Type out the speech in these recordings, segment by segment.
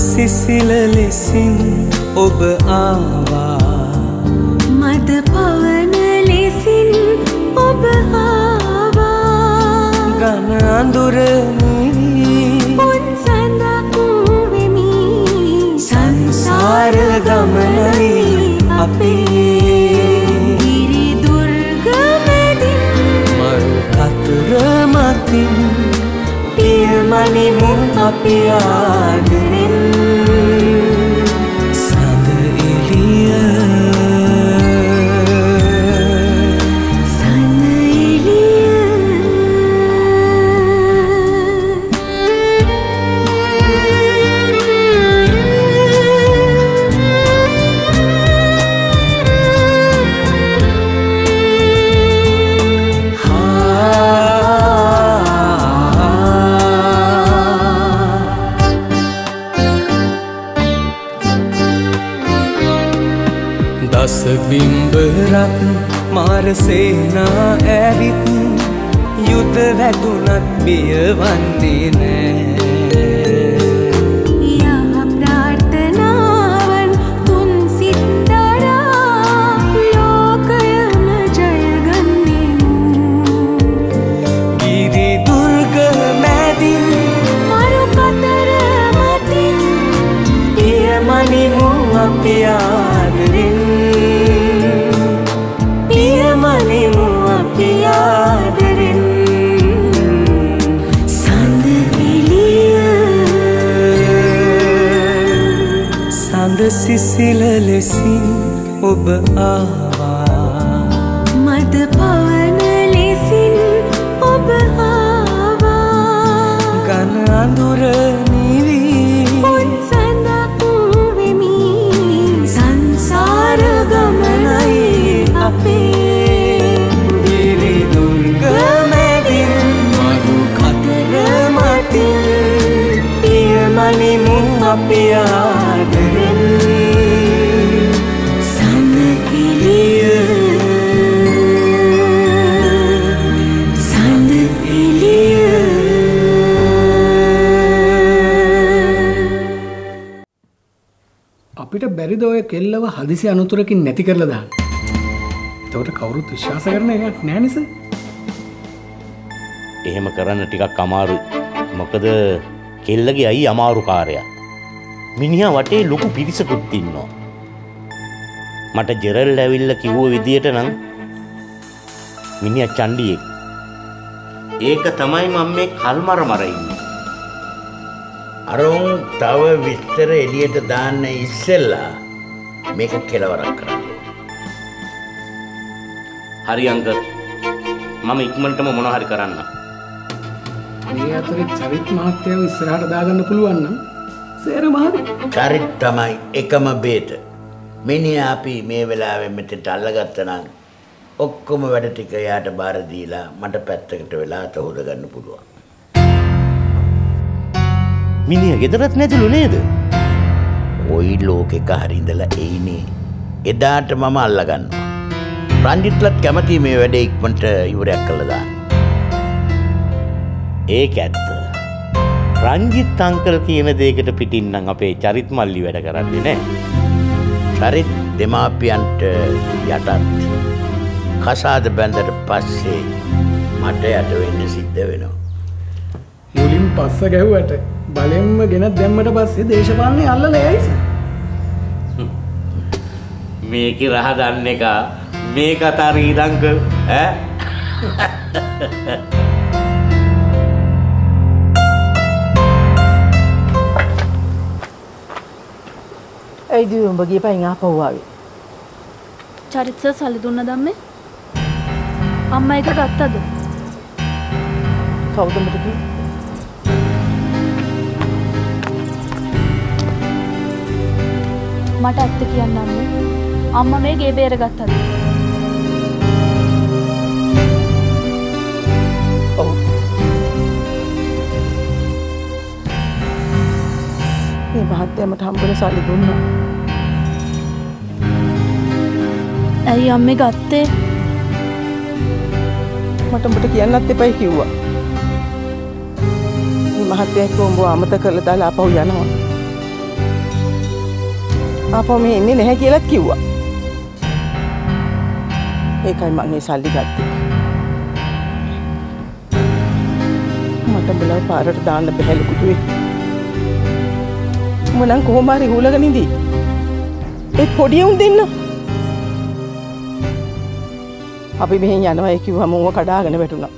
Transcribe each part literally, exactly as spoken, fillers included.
සිසිල ලෙසින් ඔබ ආවා මද පවන ලෙසින් ඔබ ආවා ගන අඳුර නිවි පොන් සඳකු වෙමි සංසාර ගමනයි අපේ ගිරි දුර්ගමෙදින් මරු කතර මතින් පියමණි මුන් අපි ආදරෙන් සඳ එළිය සඳ එළිය බිම්බරක් මාරසේනා ඇවිත් යුද වැදුනත් බියවන්නේ නෑ යහ ප්‍රාර්ථනාවන් තුන් සිත්තරා ලෝකයම ජයගන්නෙමු ගිරි දුර්ග මැදින් මරු කතර මතින් පියමණිමු අපි ආදරෙන් සිසිල ලෙසින් ඔබ ආවා මද පවන ලෙසින් ඔබ ආවා ගන අඳුර නිවි පොන් සඳකු වෙමි සංසාර ගමනයි අපේ ගිරි දුර්ග මැදින් මරු කතර මතින් පියමණිමු අපි ආදරෙන් අපිට බැරිද ඔය කෙල්ලව හදිසි අනතුරකින් නැති කරලා දාන්න. එතකොට කවුරුත් විශ්වාස කරන එකක් නෑ නේද? එහෙම කරන්න ටිකක් අමාරුයි. මොකද කෙල්ලගේ අයියා අමාරුකාරයා. මිනිහා වටේ ලොකු පිරිසකුත් ඉන්නවා. මට ජෙරල්ඩ් ඇවිල්ලා කිව්ව විදියට නම් මිනිහා චණ්ඩියෙක්. ඒක තමයි මම මේ කල්මර මර ඉන්නේ. අරෝන් තව විස්තර එළියට දාන්න ඉස්සෙල්ලා මේක කෙලවරක් කරන්න. හරි අංකල් මම ඉක්මනටම මොනවා හරි කරන්න. මේ අතරේ චරිත් මහත්තයව ඉස්සරහට දාගන්න පුළුවන් නම් සේරම හරි. චරිත් තමයි එකම බේත. මිනිහා අපි මේ වෙලාවෙ මෙතෙන්ට අල්ලගත්තා නම් ඔක්කොම වැඩ ටික එයාට බාර දීලා මට පැත්තකට වෙලා තෝරා ගන්න පුළුවන්. මිනිහ ගෙදරත් නැතුළු නේද? ওই ලෝකෙක හරිඳලා එයිනේ. එදාට මම අල්ලගන්නවා. රන්ජිත්ලත් කැමති මේ වැඩේ ඉක්මනට ඉවරයක් කළා දාන්න. ඒක ඇත්ත. රන්ජිත් අංකල් කියන දෙයකට පිටින්නම් අපේ චරිත් මල්ලි වැඩ කරන්නේ නැහැ. චරිත් දෙමාපියන්ට යටත් කසාද බැඳලා පස්සේ මට යට වෙන්න සිද්ධ වෙනවා. මුලින් පස්ස ගැහුවට බලෙන්ම ගෙනත් දැම්මට පස්සේ දේශපාලනේ අල්ලලා යයිස මේකේ රහ ගන්න එක මේක තරී දංග ඈ ඒ දියුම් බගේ පයින් ආපහු ආවේ චරිත සල්ලි දුන්න දැම්මේ අම්මා එක ගත්තද කවුද මට කිව්වේ මට ඇත්ත කියන්න අම්මේ අම්මා මේ ගේ බේරගත්තද? ඔව්. මේ මහත්තයා මට හම්බුනේ සල්ලි දුන්නා. ඇයි අම්මේ ගත්තේ? මට උඹට කියන්නත් එපයි කිව්වා. මේ මහත්තයා කොම්බෝ අමතක කරලා දාලා ආපහු යනවා. ආපහු මෙහෙ එන්නේ නැහැ කියලාත් කිව්වා. ඒකයි මම මේ සල්ලි ගත්තේ. මට බලව පාරට දාන්න බැහැලු කුතුහේ. මොනම් කොහොම හරි හුලගෙන ඉඳී. ඒ පොඩි උන් දෙන්න. අපි මෙහෙන් යනවා කිව්වම ඌව කඩාගෙන වැටුණා.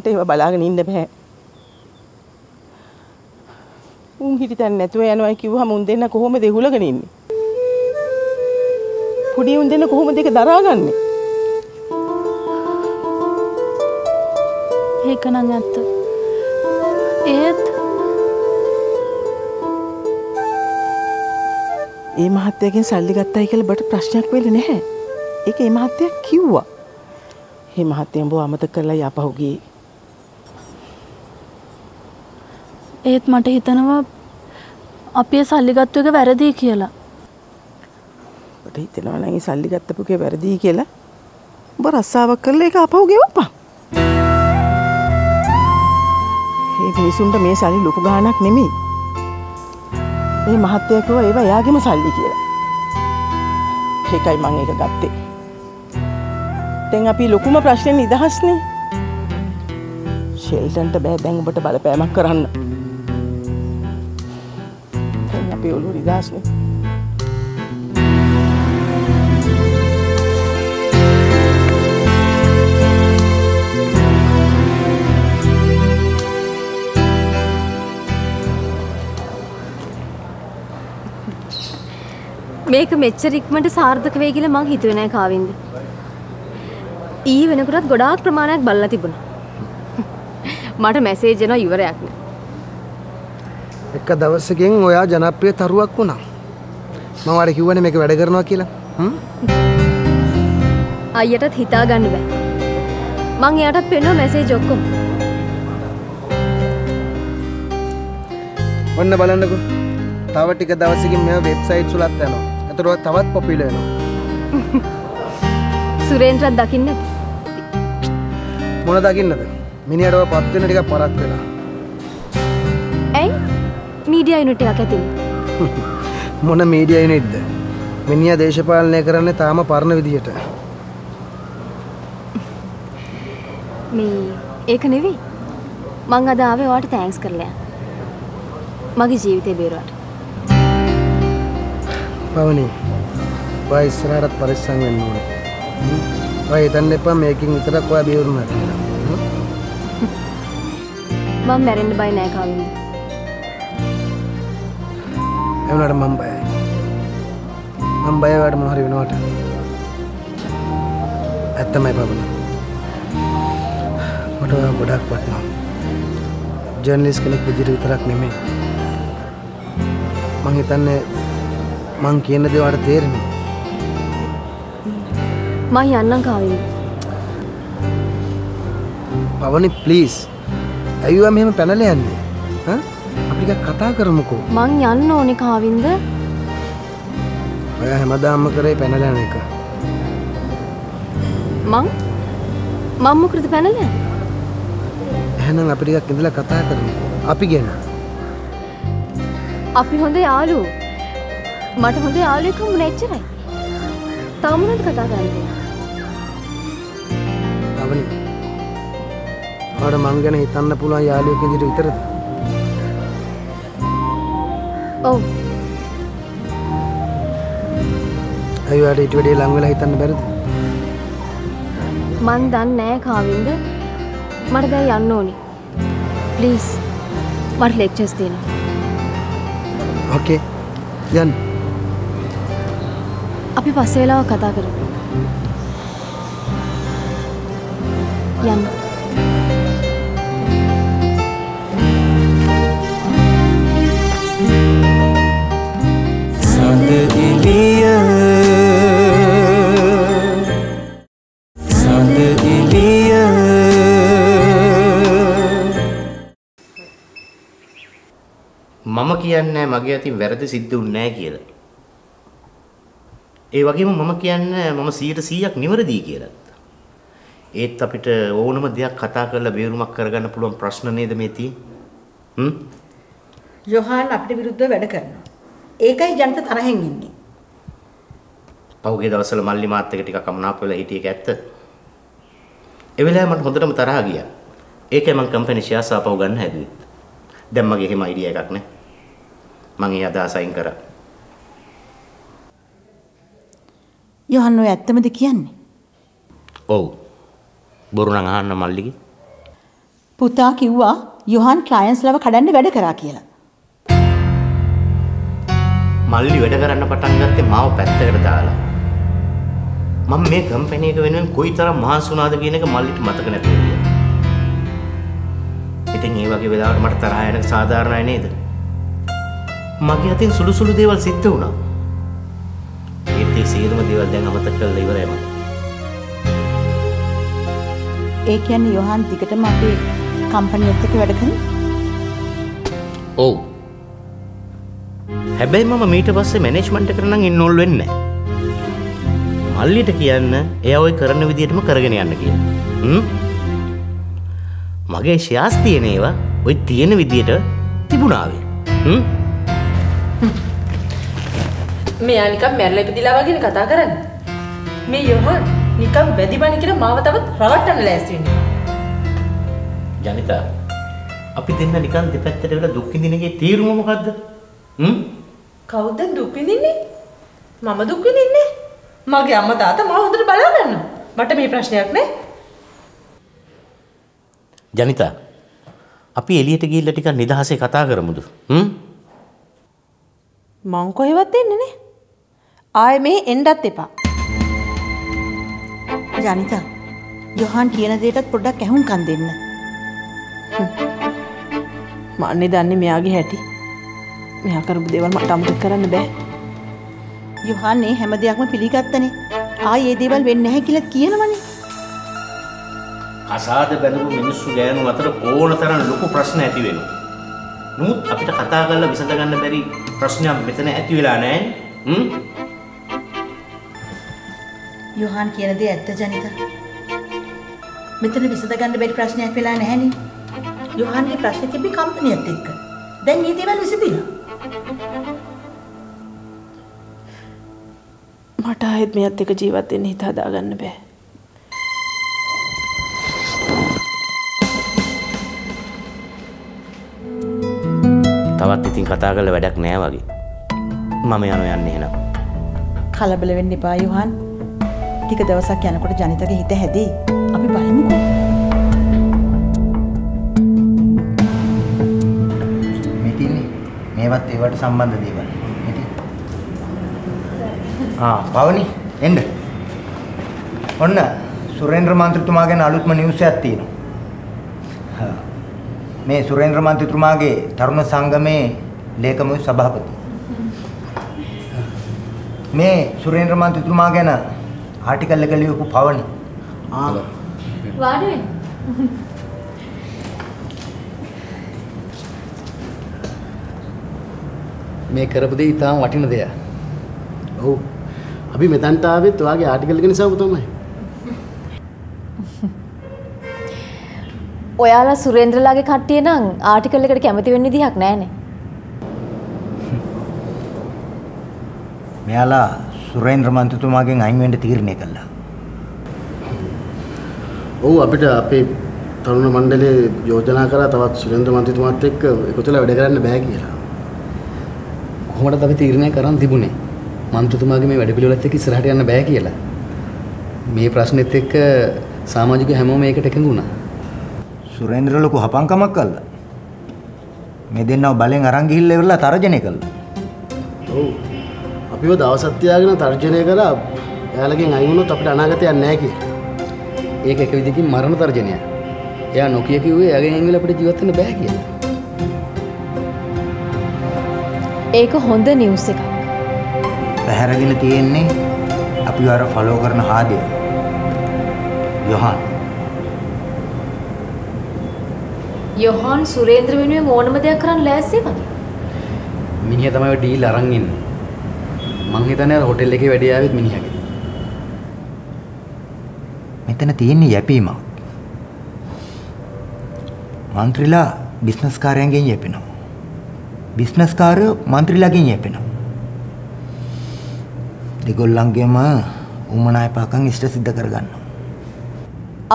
මට ඒව බලාගෙන ඉන්න බෑ. උන් හිටිතන් නැතුව යනවා කිව්වම උන් දෙන්න කොහොමද හුලගෙන ඉන්නේ? පොඩි උන් දෙන්න කොහොමද ඒක දරාගන්නේ? ඒක නම් ඇත්ත. ඒත් මේ මහත්තයාගෙන් සල්ලි ගත්තයි කියලා බට ප්‍රශ්නයක් වෙන්නේ නැහැ. ඒක මේ මහත්තයා කිව්වා. මේ මහත්තයා බෝ අමතක කරලා යපහු ගියේ. ඒත් මට හිතනවා අපි සල්ලි ගත්ත එක වැරදි කියලා. මට හිතෙනවා නම් ඒ සල්ලි ගත්තපු එක වැරදි කියලා. ඔබ රස්සාවක් කරලා ඒක අපහු ගෙවපන්. මේ මිනිසුන්ට මේ සල්ලි ලොකු ගාණක් නෙමෙයි. මේ මහත්තයා කිව්වා ඒවා එයාගේම සල්ලි කියලා. ඒකයි මම ඒක ගත්තේ. දැන් අපි ලොකුම ප්‍රශ්නේ නිදහස්නේ. ෂෙල්ටන්ට බෑ දැන් ඔබට බලපෑමක් කරන්න. Oluri dasne මේක මෙච්චර ඉක්මනට සාර්ථක වෙයි කියලා මං හිතුවේ නෑ කාවින්ද. ඊ වෙනකොටත් ගොඩාක් ප්‍රමාණයක් බලලා තිබුණා. මට මැසේජ් එනවා ඉවරයක් නෑ. එක දවසකින් ඔයා ජනප්‍රිය තරුවක් වුණා. මම වාර කිව්වනේ මේක වැඩ කරනවා කියලා. හ්ම්. අයියටත් හිතා ගන්න බෑ. මං එයාටත් පෙන්නුවා මැසේජ් ඔක්කොම. ඔන්න බලන්නකෝ. තව ටික දවසකින් මේ වෙබ්සයිට් සුලත් යනවා. ඒතරොත් තවත් පොපියුලර් වෙනවා. සුරේන්ද්‍රත් දකින්නද? මොන දකින්නද? මිනිහට ඔය පත් වෙන ටිකක් පරක් වෙලා. ඇයි? මීඩියා යුනිට් එකක් ඇතිනේ. මොන මීඩියා යුනිට්ද? මිනිහා දේශපාලනය කරන්නේ තාම පරණ විදියට. මේ ඒක නෙවෙයි. මං අද ආවේ ඔයාට තෑන්ක්ස් කරලා. මගේ ජීවිතේ බේරුවාට. පවනි. ඔයා ඉස්සරහට පරිස්සම් වෙන්න ඕනේ. ඔයා හිතන්න එපා මේකෙන් විතරක් ඔයා බේරුණා කියලා. මම මැරෙන්න බය නෑ කවුරුත්. එවනට මම බයයි. මම බය වඩ මොන හරි වෙනවට. ඇත්තමයි බබුල. මට ඔයා ගොඩක් වටිනවා. ජර්නලිස්ට් කෙනෙක් විදිහට විතරක් නෙමෙයි. මං හිතන්නේ මං කියන දේ ඔයාට තේරෙන්නේ. මම යන්නම් කාවේ. පවනි ප්ලීස්. ඇවිවා මෙහෙම පැනලා යන්නේ. හා? අපිට කතා කරමුකෝ. මං යන්න ඕනේ කාවින්ද. ඔයා හැමදාම කරේ පැනලා යන එක. මං මම මොකටද පැනලා? එහෙනම් අපි ටිකක් ඉඳලා කතා කරමු. අපි ගැන. අපි හොඳ යාළුවෝ. මට හොඳ යාළුවෙක් හම්බුනේ එච්චරයි. තාම මොනවද කතා කරන්නේ? අවනි. ඔයාට මං ගැන හිතන්න පුළුවන් යාළුවෙක් විදිහට විතරද? ඔව්. අයියාට ඊට වැඩිය ලඟ වෙලා හිතන්න බැරිද? මං දන්නේ නැහැ කාවින්ද. මට දැන් යන්න ඕනේ. ප්ලීස්. මට ලෙක්චර්ස් දෙනවා. ඕකේ. යන්න. අපි පස්සේ වෙලාවක කතා කරමු. යන්න. මම කියන්නේ මගේ අතින් වැරදි සිද්ධ වුණේ නැහැ කියලා. ඒ වගේම මම කියන්නේ මම සීයට සීයක් නිවැරදියි කියලා. ඒත් අපිට ඕනම දෙයක් කතා කරලා බේරුමක් කරගන්න පුළුවන් ප්‍රශ්න නේද මේ තියෙන්නේ? හ්ම්. යොහාන් අපිට විරුද්ධව වැඩ කරනවා. ඒකයි ජනිත තරහෙන් ඉන්නේ. පහුගිය දවස්වල මල්ලි මාත් එක ටිකක් අමනාප වෙලා හිටියේක ඇත්ත. ඒ වෙලාවේ මට හොඳටම තරහා ගියා. ඒකයි මම කම්පැනි ෂෙයාස් ආපහු ගන්න හැදුවේ. දැන් මගේ එහෙම අයිඩියා එකක් නැහැ. මම ඒ අදහස අයින් කරා. යොහන් ඔය ඇත්තමද කියන්නේ? ඔව්. බොරු නම් අහන්න මල්ලිගේ. පුතා කිව්වා යොහන් ක්ලයන්ට්ස් ලව කඩන්න වැඩ කරා කියලා. මල්ලි වැඩ කරන්න පටන් ගත්තේ මාව පැත්තකට දාලා. මම මේ කම්පැනි එක වෙනුවෙන් කොයිතරම් මහන්සි වුණාද කියන එක මල්ලිට මතක නැති වෙනවා. ඉතින් මේ වගේ වෙලාවට මට තරහ යන එක සාධාරණයි නේද? මගේ අතින් සුළු සුළු දේවල් සිද්ධ වුණා. ඒත් ඒ සියලුම දේවල් දැන් අමතක කරලා ඉවරයි මම. ඒ කියන්නේ යොහන් ටිකටම අපේ කම්පැනි එකට වැඩ කරනවා. ඔව්. හැබැයි මම මීට පස්සේ මැනේජ්මන්ට් එකට නම් ඉන්වෝල් වෙන්නේ නැහැ. මල්ලිට කියන්න එයා ඔය කරන විදිහටම කරගෙන යන්න කියලා. හ්ම්. මගේ ශාස් තියෙන ඒවා ඔය තියෙන විදිහට තිබුණාවේ. හ්ම්. මෙයා නිකන් මැරලා ඉපදිලා වගේ කතා කරන්නේ. මේ යෝහන් නිකන් වැදිබණ කියලා මාව තවත් රවට්ටන්න ලෑස්ති වෙන්නේ. ජනිතා අපි දෙන්න නිකන් දෙපැත්තට වෙලා දුක් විඳිනගේ තීරුම මොකද්ද? හ්ම්. කවුද දුක් විඳින්නේ? මම දුක් විඳින්නේ. මගේ අම්මා තාත්තා මාව හොඳට බලා ගන්නවා. මට මේ ප්‍රශ්නයක් නෑ. ජනිතා අපි එළියට ගිහිල්ලා ටිකක් නිදහසේ කතා කරමුද? හ්ම්. මං කොහෙවත් එන්නේ නෑ. ආයේ මේ එන්නත් එපා. ජනිතා යොහන් කියන දෙයටත් පොඩ්ඩක් ඇහුම්කන් දෙන්න. මන්නේ දන්නේ මෙයාගේ හැටි. මෙයා කරපු දේවල් මට අමතක කරන්න බෑ. යොහන් මේ හැම දෙයක්ම පිළිගත්තනේ. ආයේ මේ දේවල් වෙන්නේ නැහැ කියලා කියනවනේ. අසාද බැඳපු මිනිස්සු ගෑනු අතර ඕනතරම් ලොකු ප්‍රශ්න ඇති වෙනවා. නමුත් අපිට කතා කරලා විසඳ ගන්න බැරි ප්‍රශ්නයක් මෙතන ඇති වෙලා නැහැ. හ්ම්. යොහන් කියන දේ ඇත්ත ජනිත. මෙතන විසඳ ගන්න බැරි ප්‍රශ්නයක් වෙලා නැහැනේ. යොහන්ගේ ප්‍රශ්නේ තිබි කම්පැනිත් එක්ක. දැන් මේ දේවල් විසඳිලා. මට ආයෙත් මෙයත් එක ජීවත් වෙන්න හිත හදා ගන්න බෑ. තවත් ඉතින් කතා කරලා වැඩක් නෑ වගේ. මම යනවා යන්නේ එහෙනම්. කලබල වෙන්න එපා යොහන්. ටික දවසක් යනකොට ජනිතගේ හිත හැදී. අපි බලමුකෝ. මෙතින් මේවත් ඒවට සම්බන්ධ දේවල්. हाँ पावनी एंड उन्ना सुरेंद्र मंत्रितुमा के नालूत में न्यूज़ आती है ना हाँ मैं सुरेंद्र मंत्रितुमा के धर्म संघ में लेकर मुझे सभापति मैं सुरेंद्र मंत्रितुमा के ना आर्टिकल लेकर लियो को पावनी हाँ वाडे मैं करबदे इतना वाटी न दिया ओ अभी मैदान टावे तो आगे आर्टिकल के निशान बताऊँ मैं ओयाला सुरेंद्र लागे खाटी है ना आर्टिकल लेकर क्या मती बनी थी हक नया ने मैं याला सुरेंद्र मानते तुम आगे आइम एंड तीर निकला ओ अभी तो आपे तरुण मंडले योजना करा तब सुरेंद्र मानते तुम आते एक कुछ लव डेकरा ने बैग किया घोड़ा तभी तीर ने करा थी बुने මන්ත්‍රතුමාගේ මේ වැඩ පිළිවෙලත් එක්ක ඉස්සරහට යන්න බෑ කියලා. මේ ප්‍රශ්නෙත් එක්ක සමාජික හැමෝම මේකට එකඟ වුණා. සුරේන්ද්‍ර ලොකු හපංකමක් කළා. මේ දෙන්නව බලෙන් අරන් ගිහිල්ලා ඉවරලා තර්ජනය කළා. ඔව්. අපිව දවසක් තියාගෙන තර්ජනය කරා එයාලගෙන් අයින් වුණොත් අපිට අනාගතයක් නැහැ කියලා. ඒක එක විදිහකින් මරණ තර්ජනයක්. එයා නොකිය කිව්වේ එයාගෙන් අයින් වෙලා අපිට ජීවත් වෙන්න බෑ කියලා. ඒක හොඳ නිවුස් එකක්. පැහැරගෙන තියෙන්නේ අපි වර ෆලෝ කරන ආදී යොහන් යොහන් සුරේන්ද්‍ර වෙනුවෙන් මොනම දෙයක් කරන්න ලෑස්ති වගේ මිනිහා තමයි ඔය ඩීල් අරන් ඉන්නේ මං හිතන්නේ අර හොටෙල් එකේ වැඩේ ආවෙත් මිනිහාගේ මෙතන තියෙන්නේ යැපීමක් മന്ത്രിලා බිස්නස් කාර්යයන්ගෙන් යැපෙනවා බිස්නස් කාර්යෝ മന്ത്രിලාගෙන් යැපෙනවා ඒගොල්ලන්ගේම උමනාය පාකම් ඉෂ්ට සිද්ධ කරගන්න.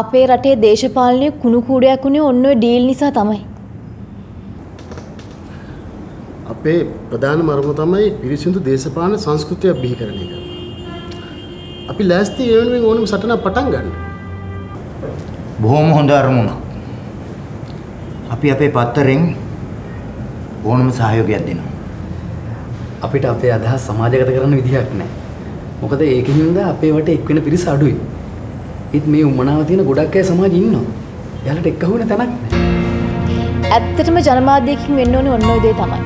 අපේ රටේ දේශපාලනයේ කුණු කූඩයක් උනේ ඔන්න ඔය ඩීල් නිසා තමයි. අපේ ප්‍රධාන මරම තමයි පිරිසිදු දේශපාලන සංස්කෘතියක් බිහි කරන එක. අපි ලෑස්ති ඒ වෙනුවෙන් ඕනම සටනක් පටන් ගන්න. බොහොම හොඳ අරමුණක්. අපි අපේ පත්තරෙන් ඕනම සහයෝගයක් දෙනවා. අපිට අපේ අදහස් සමාජගත කරන්න විදිහක් නැහැ. මොකද ඒකෙන් හින්දා අපේ වටේ එක් වෙන පිරිස අඩුයි. ඒත් මේ උමනාව තියෙන ගොඩක් අය සමාජෙ ඉන්නවා. එයාලට එක්කහු වෙන තැනක් නැහැ. ඇත්තටම ජනමාධ්‍යකින් වෙන්න ඕනේ ඔන්න ඔය දේ තමයි.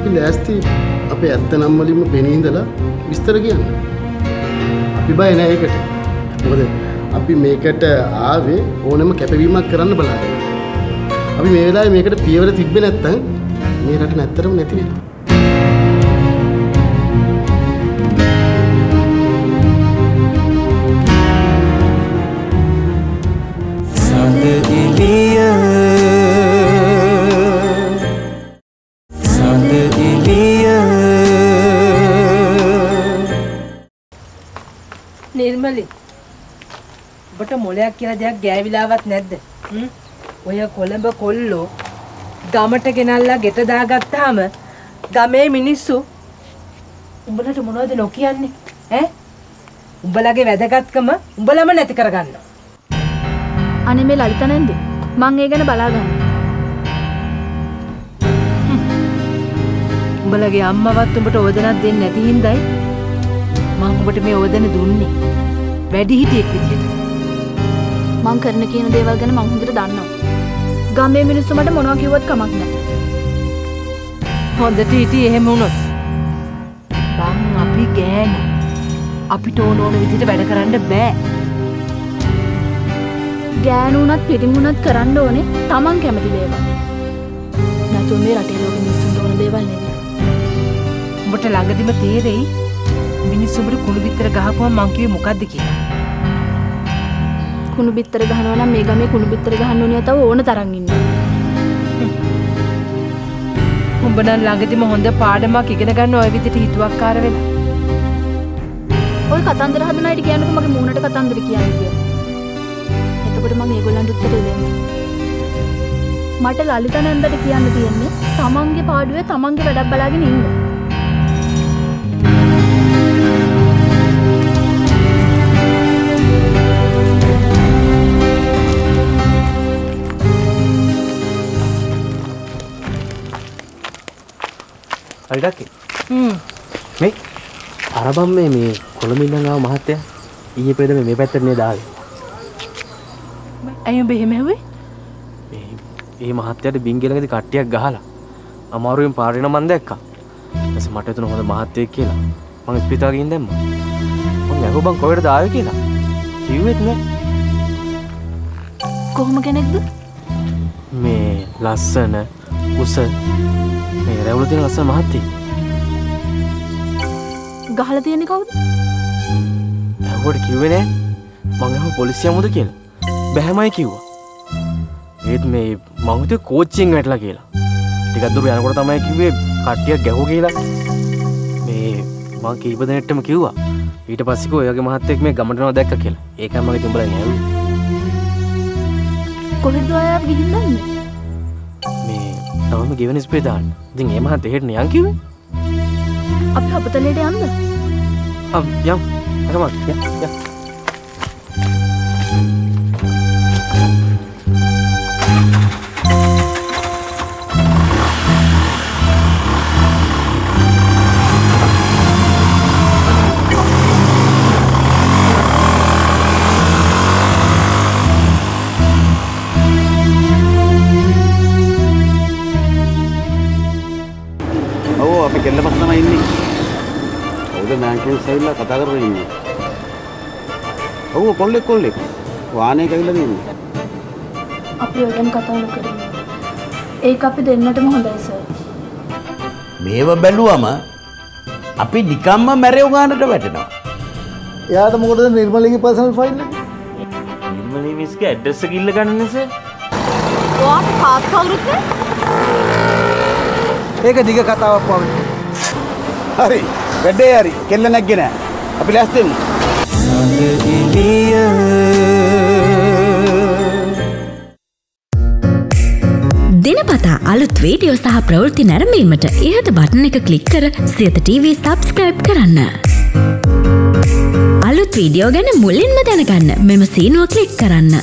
අපි ලෑස්ති අපේ ඇත්ත නම් වලින්ම පෙනී ඉඳලා විස්තර කියන්න. අපි බය නැහැ ඒකට. මොකද අපි මේකට ආවේ ඕනෙම කැපවීමක් කරන්න බලාගෙන. අපි මේ වෙලාවේ මේකට පියවර තිබ්බේ නැත්තම් මේ රට නැත්තරම නැති වෙනවා. මොලයක් කියලා දෙයක් ගෑවිලාවත් නැද්ද? ඔය කොළඹ කොල්ලෝ ගමට ගෙනල්ලා ගෙට දාගත්තාම ගමේ මිනිස්සු උඹලට මොනවද නොකියන්නේ? ඈ? උඹලගේ වැදගත්කම උඹලම නැති කරගන්නවා. අනේ මේ ලලිතා නැන්ද? මං ඒ ගැන බලා ගන්න. උඹලගේ අම්මවත් උඹට ඕදනක් දෙන්නේ නැති හින්දායි මං උඹට මේ ඕදන දුන්නේ. වැඩිහිටියෙක් විදියට. මං කරන කියන දේවල් ගැන මං හොඳට දන්නවා. ගමේ මිනිස්සු මට මොනවා කිව්වත් කමක් නැහැ. හොඳට හිටියේ එහෙම වුණොත්. මං අපි ගෑනි. අපිට ඕන ඕන විදිහට වැඩ කරන්න බෑ. ගෑනුණත් පිටිමුණත් කරන්න ඕනේ Taman කැමති දේවල්. නැතු මේ රටේ ලෝකෙ මිනිස්සුන්ට ඕන දේවල් නෙමෙයි. උඹට ළඟදිම තේරෙයි මිනිස්සු උඹට කුණු විතර ගහපුවා මං කිව්වේ මොකද්ද කියලා. කුණු බිත්තර ගහනවා නම් මේ ගමේ කුණු බිත්තර ගහන්න ඕනේ නැතව ඕන තරම් ඉන්නවා. උඹ නම් ළඟදිම හොඳ පාඩමක් ඉගෙන ගන්න ඔය විදිහට හිතුවක්කාර වෙලා. ඔය කතන්දර හදන අයට කියන්නකො මගේ මූණට කතන්දර කියන්නේ කියලා. එතකොට මම ඒගොල්ලන්ට උත්තර දෙන්නේ. මට ලලිතා නැන්දට කියන්න තියෙන්නේ තමන්ගේ පාඩුවේ තමන්ගේ වැඩක් බලාගෙන ඉන්න. අයිඩකේ හ්ම් මේ අරබම් මේ මේ කොළඹින්නගාව මහත්තයා ඊයේ පෙරේද මේ පැත්තට නේ දාවේ. අයියෝ බෙහෙම හැවේ මේ මේ මහත්තයාට බින්ගෙලකදී කට්ටියක් ගහලා අමාරුවෙන් පාර වෙන මන් දැක්කා. ඊපස්සේ මට එතන හොඳ මහත්තයෙක් කියලා මම ස්පිතාලෙ ගිහින් දැම්මා. මම යකෝ බං කොහෙටද ආවේ කියලා කිව්වෙත් නෑ. කොහොම කෙනෙක්ද මේ ලස්සන උස මේ රැවුල තියෙන ලස්සන මහත්තයෙක්. ගහලා තියෙන්නේ කවුද? ඇහුවට කිව්වේ නෑ. මං අහුව පොලිසිය මොද කියලා. බැහැමයි කිව්වා. ඒත් මේ මං හිතුවේ කෝච්චියෙන් වැටලා කියලා. ටිකක් දුර යනකොට තමයි කිව්වේ කට්ටියක් ගැහුවා කියලා. මේ මං කීප දෙනෙක්ටම කිව්වා. ඊට පස්සේ කෝ ඔයගේ මහත්තයෙක් මේ ගමට යනවා දැක්කා කියලා. ඒකයි මගේ තුඹලා නෑවුනේ. කොහෙද ඔයා ගිහින් දන්නේ? තවම ගෙවෙන ස්ප්‍රේ දාන්න. ඉතින් ඒ මහත්තයා හෙට නියන් කිව්වේ. අපි හපතලේට යන්න. අම් යම්. අරමක් ය ය. සයිල්ලා කතා කරගෙන ඉන්නේ. ඔව් කොල්ලෙක් කොල්ලෙක් වාහනේ ගිහලා ඉන්නේ. අපි ඔයගෙන් කතා කරන්නේ. ඒක අපි දෙන්නටම හොඳයි සර්. මේව බැලුවම අපි නිකම්ම මැරෙව ගන්නට වැටෙනවා. එයාට මොකටද නිර්මලගේ පර්සනල් ෆයිල් එක? නිර්මලී මිස්ගේ ඇඩ්‍රස් එක ඉල්ල ගන්නනේ සර්. ඔයාට කාත් කවුරුද? ඒක දිග කතාවක් වගේ. හරි. Bedari, kena nak gina. Apa lastim? Dinapata alut video sah pravarti narambil mata. Ihat button ek klik kar, Siyata T V subscribe karanna. Alut video gan mulin mata nak karanna. Mema seno klik karanna.